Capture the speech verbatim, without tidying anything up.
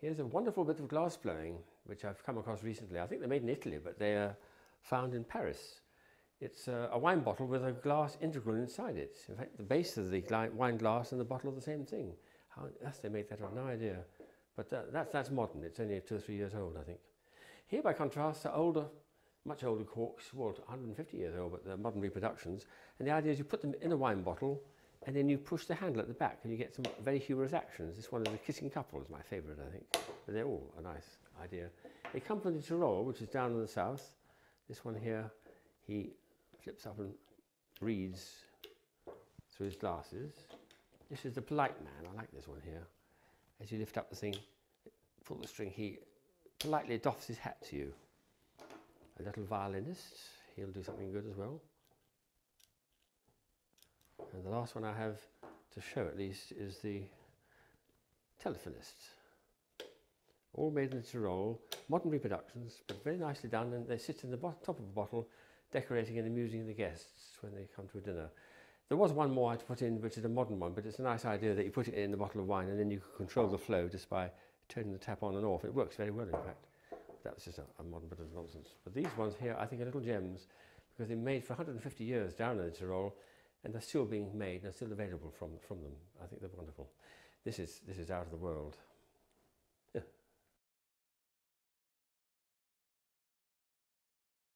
Here's a wonderful bit of glass blowing, which I've come across recently. I think they're made in Italy, but they are found in Paris. It's a, a wine bottle with a glass integral inside it. In fact, the base of the wine glass and the bottle are the same thing. How on earth they made that, I've no idea. But that, that's, that's modern. It's only two or three years old, I think. Here, by contrast, are older, much older corks, well, one hundred fifty years old, but they're modern reproductions. And the idea is you put them in a wine bottle, and then you push the handle at the back, and you get some very humorous actions. This one is a kissing couple, is my favourite, I think. But they're all a nice idea. They come from the Tyrol, which is down in the south. This one here, he flips up and reads through his glasses. This is the polite man. I like this one here. As you lift up the thing, pull the string, he politely doffs his hat to you. A little violinist, he'll do something good as well. And the last one I have to show, at least, is the telephonist. All made in the Tyrol, modern reproductions, but very nicely done, and they sit in the top of a bottle, decorating and amusing the guests when they come to a dinner. There was one more I had to put in, which is a modern one, but it's a nice idea that you put it in a bottle of wine and then you can control the flow just by turning the tap on and off. It works very well, in fact. That was just a, a modern bit of nonsense. But these ones here, I think, are little gems, because they're made for one hundred fifty years down in the Tyrol, and they're still being made and they're still available from, from them. I think they're wonderful. This is, this is out of the world.